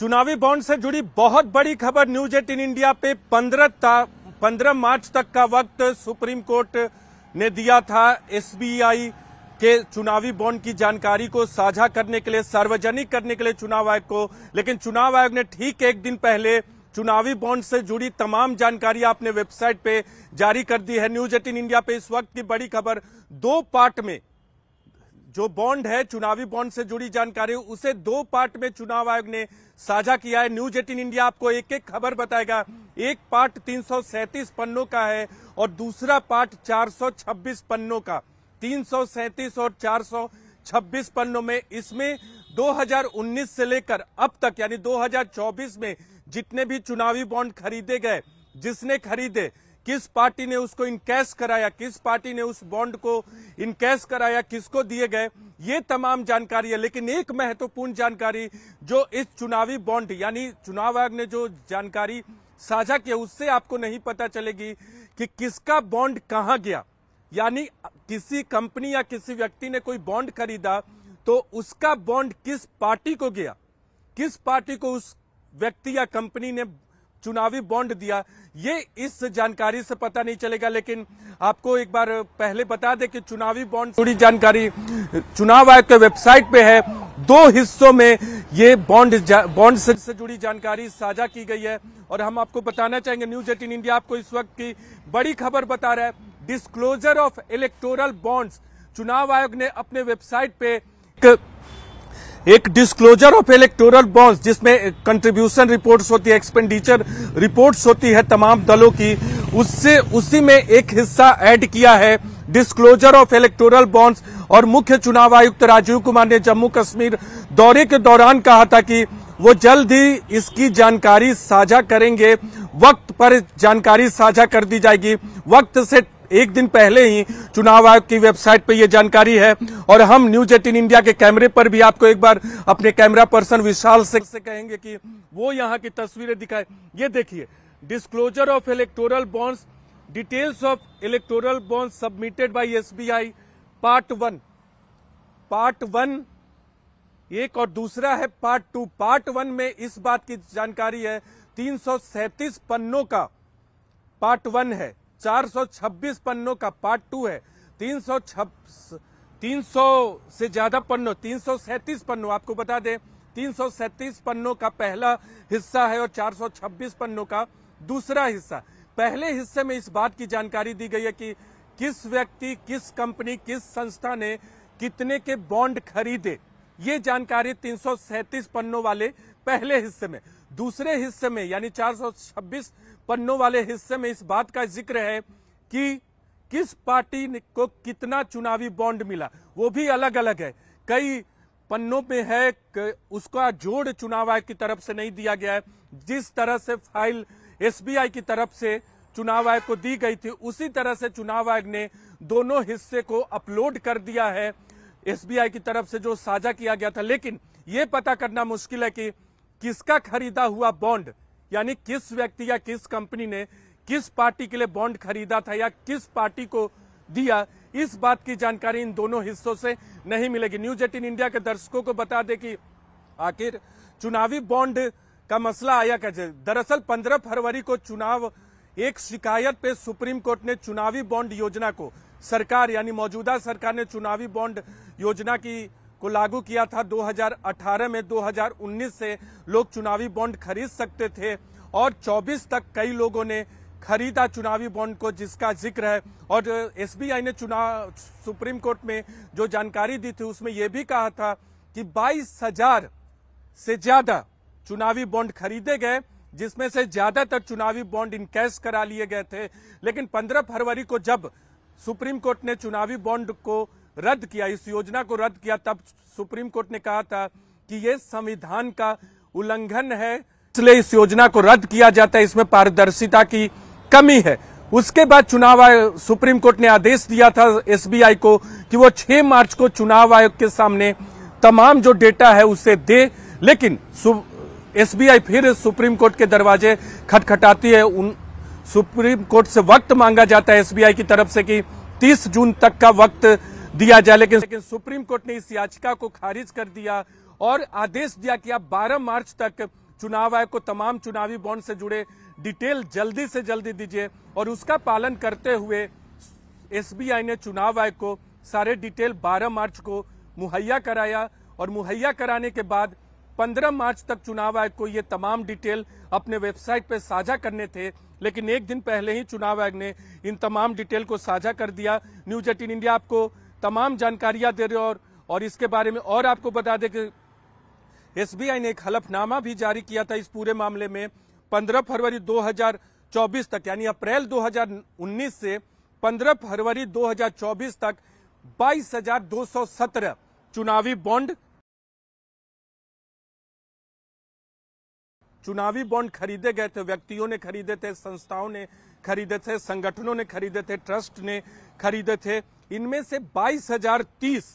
चुनावी बॉन्ड से जुड़ी बहुत बड़ी खबर न्यूज़18 इंडिया पे 15 मार्च तक का वक्त सुप्रीम कोर्ट ने दिया था। एसबीआई के चुनावी बॉन्ड की जानकारी को साझा करने के लिए, सार्वजनिक करने के लिए चुनाव आयोग को, लेकिन चुनाव आयोग ने ठीक एक दिन पहले चुनावी बॉन्ड से जुड़ी तमाम जानकारी अपने वेबसाइट पे जारी कर दी है। न्यूज़18 इंडिया पे इस वक्त की बड़ी खबर, दो पार्ट में जो बॉन्ड है, चुनावी बॉन्ड से जुड़ी जानकारी, उसे दो पार्ट में चुनाव आयोग ने साझा किया है। न्यूज़18 इंडिया आपको एक एक खबर बताएगा। एक पार्ट 337 पन्नों का है और दूसरा पार्ट 426 पन्नों का। 337 और 426 पन्नों में, इसमें 2019 से लेकर अब तक यानी 2024 में जितने भी चुनावी बॉन्ड खरीदे गए, जिसने खरीदे, किस पार्टी ने उसको इनकैश कराया, किस पार्टी ने उस बॉन्ड को इनकैश कराया, किसको दिए गए, ये तमाम जानकारी है। लेकिन एक महत्वपूर्ण जानकारी जो इस चुनावी बॉन्ड यानी चुनाव आयोग ने जो जानकारी साझा की, उससे आपको नहीं पता चलेगी कि किसका बॉन्ड कहाँ गया। यानी किसी कंपनी या किसी व्यक्ति ने कोई बॉन्ड खरीदा तो उसका बॉन्ड किस पार्टी को गया, किस पार्टी को उस व्यक्ति या कंपनी ने चुनावी बॉन्ड दिया, ये इस जानकारी से पता नहीं चलेगा। लेकिन आपको एक बार पहले बता दें कि चुनावी बॉन्ड से जुड़ी जानकारी चुनाव आयोग के वेबसाइट पे है। दो हिस्सों में ये बॉन्ड से जुड़ी जानकारी साझा की गई है और हम आपको बताना चाहेंगे, न्यूज़18 इंडिया आपको इस वक्त की बड़ी खबर बता रहा है। डिस्क्लोजर ऑफ इलेक्टोरल बॉन्ड्स, चुनाव आयोग ने अपने वेबसाइट पे एक डिस्क्लोजर ऑफ इलेक्टोरल बॉन्ड्स, जिसमें कंट्रीब्यूशन रिपोर्ट्स होती है, एक्सपेंडिचर रिपोर्ट्स होती है तमाम दलों की, उससे उसी में एक हिस्सा ऐड किया है, डिस्क्लोजर ऑफ इलेक्टोरल बॉन्ड्स। और मुख्य चुनाव आयुक्त राजीव कुमार ने जम्मू कश्मीर दौरे के दौरान कहा था कि वो जल्द ही इसकी जानकारी साझा करेंगे। वक्त पर जानकारी साझा कर दी जाएगी। वक्त से एक दिन पहले ही चुनाव आयोग की वेबसाइट पर यह जानकारी है। और हम न्यूज़18 इंडिया के कैमरे पर भी आपको एक बार अपने कैमरा पर्सन विशाल सिंह से कहेंगे कि वो यहाँ की तस्वीरें दिखाए। ये देखिए, disclosure of electoral bonds, details of electoral bonds submitted by SBI, part one एक और दूसरा है पार्ट टू। पार्ट वन में इस बात की जानकारी है, 337 पन्नों का पार्ट वन है, 426 पन्नों का पार्ट टू है, 300 से ज्यादा पन्नों, 337 पन्नों, आपको बता दें 337 पन्नों का पहला हिस्सा है और 426 पन्नों का दूसरा हिस्सा। पहले हिस्से में इस बात की जानकारी दी गई है कि किस व्यक्ति, किस कंपनी, किस संस्था ने कितने के बॉन्ड खरीदे, ये जानकारी 337 पन्नों वाले पहले हिस्से में। दूसरे हिस्से में यानी 426 पन्नों वाले हिस्से में इस बात का जिक्र है कि किस पार्टी को कितना चुनावी बॉन्ड मिला, वो भी अलग अलग है। कई पन्नों में है उसका जोड़ चुनाव आयोग की तरफ से नहीं दिया गया है। जिस तरह से फाइल एसबीआई की तरफ से चुनाव आयोग को दी गई थी, उसी तरह से चुनाव आयोग ने दोनों हिस्से को अपलोड कर दिया है एसबीआई की तरफ से जो साझा किया गया था। लेकिन ये पता करना मुश्किल है कि किसका खरीदा हुआ बॉन्ड, यानी किस व्यक्ति या किस कंपनी ने किस पार्टी के लिए बॉन्ड खरीदा था या किस पार्टी को दिया, इस बात की जानकारी इन दोनों हिस्सों से नहीं मिलेगी। न्यूज़18 इंडिया के दर्शकों को बता दें कि आखिर चुनावी बॉन्ड का मसला आया कैसे। दरअसल 15 फरवरी को चुनाव एक शिकायत पे सुप्रीम कोर्ट ने चुनावी बॉन्ड योजना को, सरकार यानी मौजूदा सरकार ने चुनावी बॉन्ड योजना को लागू किया था। 2018 में 2019 से लोग चुनावी बॉन्ड खरीद सकते थे और 24 तक कई लोगों ने खरीदा चुनावी बॉन्ड को, जिसका जिक्र है। और एसबीआई ने सुप्रीम कोर्ट में जो जानकारी दी थी, उसमें यह भी कहा था कि 22,000 से ज्यादा चुनावी बॉन्ड खरीदे गए, जिसमें से ज्यादातर चुनावी बॉन्ड इनकैश करा लिए गए थे। लेकिन 15 फरवरी को जब सुप्रीम कोर्ट ने चुनावी बॉन्ड को रद्द किया, इस योजना को रद्द किया, तब सुप्रीम कोर्ट ने कहा था कि यह संविधान का उल्लंघन है, इसलिए इस योजना को रद्द किया जाता है, इसमें पारदर्शिता की कमी है। उसके बाद चुनाव आयोग, सुप्रीम कोर्ट ने आदेश दिया था एसबीआई को कि वो 6 मार्च को चुनाव आयोग के सामने तमाम जो डेटा है उसे दे। लेकिन एसबीआई फिर सुप्रीम कोर्ट के दरवाजे खटखटाती है। सुप्रीम कोर्ट से वक्त मांगा जाता है एसबीआई की तरफ से कि 30 जून तक का वक्त दिया जाए, लेकिन सुप्रीम कोर्ट ने इस याचिका को खारिज कर दिया और आदेश दिया कि आप 12 मार्च तक चुनाव आयोग को तमाम चुनावी बॉन्ड से जुड़े डिटेल जल्दी से जल्दी दीजिए और उसका पालन करते हुए एसबीआई ने चुनाव आयोग को सारे डिटेल 12 मार्च को मुहैया कराया और मुहैया कराने के बाद 15 मार्च तक चुनाव आयोग को ये तमाम डिटेल अपने वेबसाइट पर साझा करने थे, लेकिन एक दिन पहले ही चुनाव आयोग ने इन तमाम डिटेल को साझा कर दिया। न्यूज़18 इंडिया आपको तमाम जानकारियां दे रहे और इसके बारे में। और आपको बता दें कि एसबीआई ने एक हलफनामा भी जारी किया था इस पूरे मामले में। 15 फरवरी 2024 तक यानी अप्रैल 2019 से 15 फरवरी 2024 तक 22,217 चुनावी बॉन्ड खरीदे गए थे। व्यक्तियों ने खरीदे थे, संस्थाओं ने खरीदे थे, संगठनों ने खरीदे थे, ट्रस्ट ने खरीदे थे। इनमें से 22,030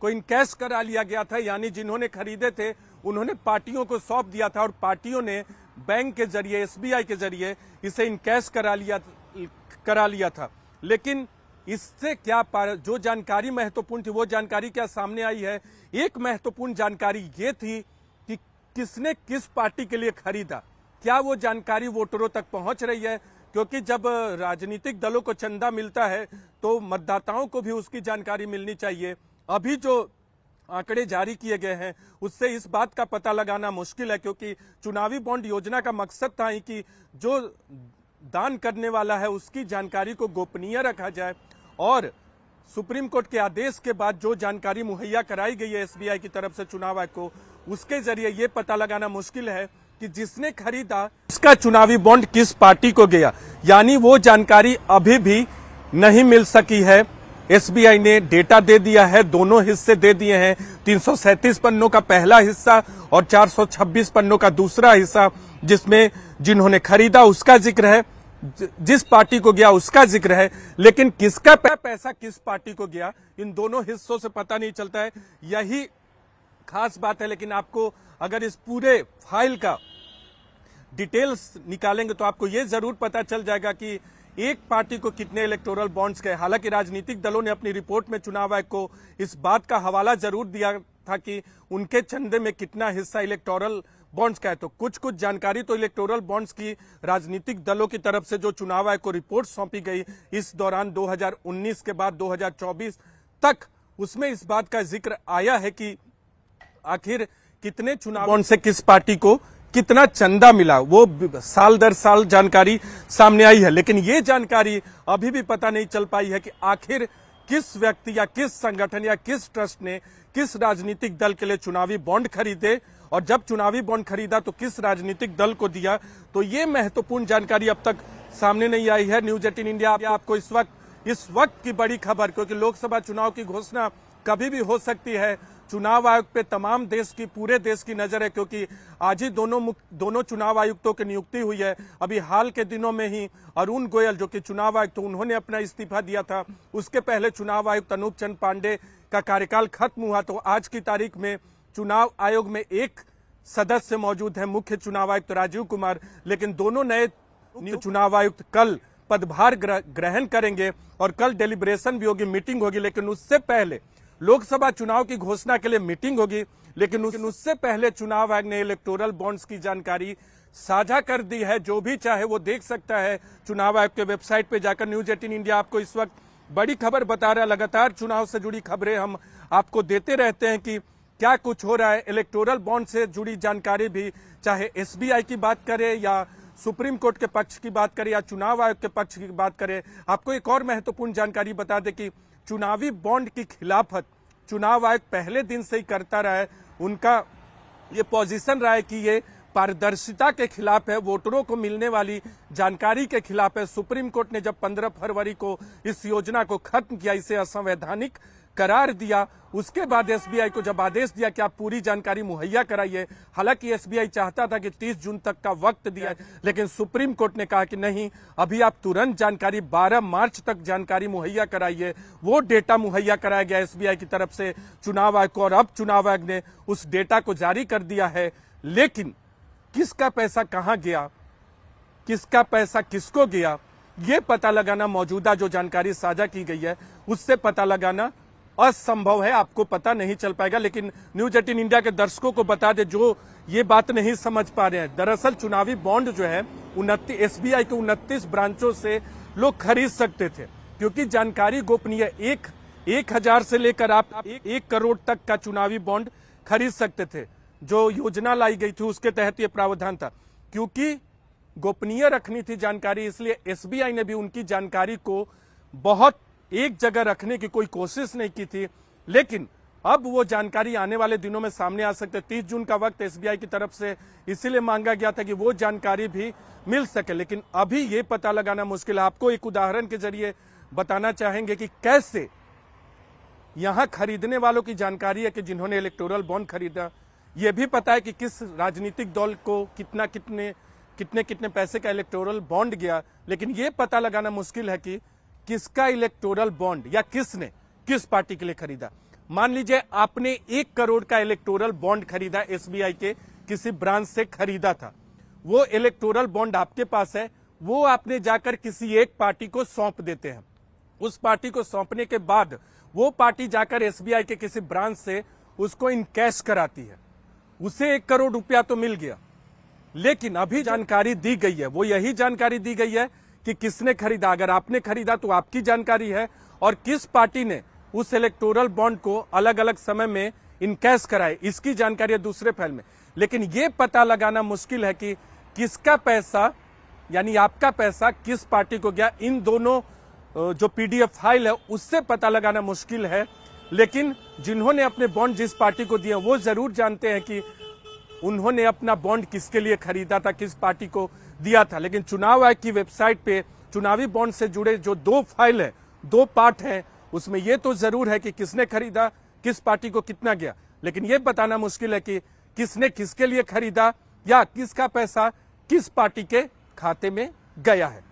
को इनकैश करा लिया गया था, यानी जिन्होंने खरीदे थे उन्होंने पार्टियों को सौंप दिया था और पार्टियों ने बैंक के जरिए, एसबीआई के जरिए इसे इनकैश करा लिया था। लेकिन इससे क्या जो जानकारी महत्वपूर्ण थी वो जानकारी क्या सामने आई है? एक महत्वपूर्ण जानकारी ये थी कि किसने किस पार्टी के लिए खरीदा, क्या वो जानकारी वोटरों तक पहुंच रही है? क्योंकि जब राजनीतिक दलों को चंदा मिलता है तो मतदाताओं को भी उसकी जानकारी मिलनी चाहिए। अभी जो आंकड़े जारी किए गए हैं उससे इस बात का पता लगाना मुश्किल है, क्योंकि चुनावी बॉन्ड योजना का मकसद था ही कि जो दान करने वाला है उसकी जानकारी को गोपनीय रखा जाए। और सुप्रीम कोर्ट के आदेश के बाद जो जानकारी मुहैया कराई गई है एसबीआई की तरफ से चुनाव आयोग को, उसके जरिए ये पता लगाना मुश्किल है कि जिसने खरीदा उसका चुनावी बॉन्ड किस पार्टी को गया, यानी वो जानकारी अभी भी नहीं मिल सकी है। एसबीआई ने डेटा दे दिया है, दोनों हिस्से दे दिए हैं, 337 पन्नों का पहला हिस्सा और 426 पन्नों का दूसरा हिस्सा, जिसमें जिन्होंने खरीदा उसका जिक्र है, जिस पार्टी को गया उसका जिक्र है, लेकिन किसका पैसा किस पार्टी को गया इन दोनों हिस्सों से पता नहीं चलता है। यही खास बात है। लेकिन आपको अगर इस पूरे फाइल का डिटेल्स निकालेंगे तो आपको ये जरूर पता चल जाएगा कि एक पार्टी को कितने इलेक्टोरल बॉन्ड्स गए। हालांकि राजनीतिक दलों ने अपनी रिपोर्ट में चुनाव आयोग को इस बात का हवाला जरूर दिया था कि उनके चंदे में कितना हिस्सा इलेक्टोरल बॉन्ड्स का है, तो कुछ जानकारी तो इलेक्टोरल बॉन्ड्स की राजनीतिक दलों की तरफ से जो चुनाव आयोग को रिपोर्ट सौंपी गई इस दौरान 2019 के बाद 2024 तक, उसमें इस बात का जिक्र आया है कि आखिर कितने चुनाव बॉन्ड से किस पार्टी को कितना चंदा मिला, वो साल दर साल जानकारी सामने आई है। लेकिन ये जानकारी अभी भी पता नहीं चल पाई है कि आखिर किस व्यक्ति या किस संगठन या किस ट्रस्ट ने किस राजनीतिक दल के लिए चुनावी बॉन्ड खरीदे और जब चुनावी बॉन्ड खरीदा तो किस राजनीतिक दल को दिया। तो ये महत्वपूर्ण जानकारी अब तक सामने नहीं आई है। न्यूज़18 इंडिया आपको इस वक्त की बड़ी खबर, क्योंकि लोकसभा चुनाव की घोषणा कभी भी हो सकती है। चुनाव आयोग पे तमाम देश की, पूरे देश की नजर है, क्योंकि आज ही दोनों चुनाव आयुक्तों की नियुक्ति हुई है। अभी हाल के दिनों में ही अरुण गोयल जो कि चुनाव आयुक्त, उन्होंने अपना इस्तीफा दिया था। उसके पहले चुनाव आयुक्त अनूप चंद्र पांडे का कार्यकाल खत्म हुआ। तो आज की तारीख में चुनाव आयोग में एक सदस्य मौजूद है, मुख्य चुनाव आयुक्त राजीव कुमार, लेकिन दोनों नए चुनाव आयुक्त कल पदभार ग्रहण करेंगे और कल डिलिब्रेशन भी होगी, मीटिंग होगी। लेकिन उससे पहले लोकसभा चुनाव की घोषणा के लिए मीटिंग होगी, लेकिन उससे पहले चुनाव आयोग ने इलेक्टोरल बॉन्ड्स की जानकारी साझा कर दी है। जो भी चाहे वो देख सकता है चुनाव आयोग के वेबसाइट पे जाकर। न्यूज़18 इंडिया आपको इस वक्त बड़ी खबर बता रहा है। लगातार चुनाव से जुड़ी खबरें हम आपको देते रहते हैं कि क्या कुछ हो रहा है। इलेक्टोरल बॉन्ड से जुड़ी जानकारी भी, चाहे एसबीआई की बात करें या सुप्रीम कोर्ट के पक्ष की बात करें या चुनाव आयोग के पक्ष की बात करें। आपको एक और महत्वपूर्ण जानकारी बता दें कि चुनावी बॉन्ड की खिलाफत चुनाव आयोग पहले दिन से ही करता रहा है। उनका ये पोजीशन रहा है कि ये पारदर्शिता के खिलाफ है, वोटरों को मिलने वाली जानकारी के खिलाफ है। सुप्रीम कोर्ट ने जब 15 फरवरी को इस योजना को खत्म किया, इसे असंवैधानिक करार दिया, उसके बाद एसबीआई को जब आदेश दिया कि आप पूरी जानकारी मुहैया कराइए, हालांकि एसबीआई चाहता था कि 30 जून तक का वक्त दिया, लेकिन सुप्रीम कोर्ट ने कहा कि नहीं, अभी आप तुरंत जानकारी 12 मार्च तक जानकारी मुहैया कराइए। वो डेटा मुहैया कराया गया एसबीआई की तरफ से चुनाव आयोग को और अब चुनाव आयोग ने उस डेटा को जारी कर दिया है। लेकिन किसका पैसा कहाँ गया, किसका पैसा किसको गया, ये पता लगाना मौजूदा जो जानकारी साझा की गई है उससे पता लगाना असंभव है, आपको पता नहीं चल पाएगा। लेकिन न्यूज़18 इंडिया के दर्शकों को बता दे जो ये बात नहीं समझ पा रहे हैं, दरअसल चुनावी बॉन्ड जो है 29 एसबीआई के 29 ब्रांचों से लोग खरीद सकते थे, क्योंकि जानकारी गोपनीय 1,000 से लेकर आप 1 करोड़ तक का चुनावी बॉन्ड खरीद सकते थे। जो योजना लाई गई थी उसके तहत ये प्रावधान था। क्योंकि गोपनीय रखनी थी जानकारी, इसलिए एसबीआई ने भी उनकी जानकारी को बहुत एक जगह रखने की कोई कोशिश नहीं की थी। लेकिन अब वो जानकारी आने वाले दिनों में सामने आ सकते। 30 जून का वक्त एसबीआई की तरफ से इसीलिए मांगा गया था कि वो जानकारी भी मिल सके, लेकिन अभी ये पता लगाना मुश्किल है। आपको एक उदाहरण के जरिए बताना चाहेंगे कि कैसे यहां खरीदने वालों की जानकारी है कि जिन्होंने इलेक्टोरल बॉन्ड खरीदा, ये भी पता है कि किस राजनीतिक दल को कितने पैसे का इलेक्टोरल बॉन्ड गया, लेकिन ये पता लगाना मुश्किल है कि किसका इलेक्टोरल बॉन्ड या किसने किस पार्टी के लिए खरीदा। मान लीजिए आपने 1 करोड़ का इलेक्टोरल बॉन्ड खरीदा, एसबीआई के किसी ब्रांच से खरीदा था, वो इलेक्टोरल बॉन्ड आपके पास है, वो आपने जाकर किसी एक पार्टी को सौंप देते हैं। उस पार्टी को सौंपने के बाद वो पार्टी जाकर एसबीआई के किसी ब्रांच से उसको इनकैश कराती है। उसे 1 करोड़ रुपया तो मिल गया, लेकिन अभी जानकारी दी गई है, वो यही जानकारी दी गई है कि किसने खरीदा। अगर आपने खरीदा तो आपकी जानकारी है, और किस पार्टी ने उस इलेक्टोरल बॉन्ड को अलग अलग समय में इनकैश कराए, इसकी जानकारी है दूसरे फाइल में। लेकिन ये पता लगाना मुश्किल है कि किसका पैसा यानी आपका पैसा किस पार्टी को गया। इन दोनों जो पीडीएफ फाइल है उससे पता लगाना मुश्किल है, लेकिन जिन्होंने अपने बॉन्ड जिस पार्टी को दिए वो जरूर जानते हैं कि उन्होंने अपना बॉन्ड किसके लिए खरीदा था, किस पार्टी को दिया था। लेकिन चुनाव आयोग की वेबसाइट पे चुनावी बॉन्ड से जुड़े जो 2 फाइल है, 2 पार्ट है, उसमें यह तो जरूर है कि किसने खरीदा, किस पार्टी को कितना गया, लेकिन यह बताना मुश्किल है कि किसने किसके लिए खरीदा या किसका पैसा किस पार्टी के खाते में गया है।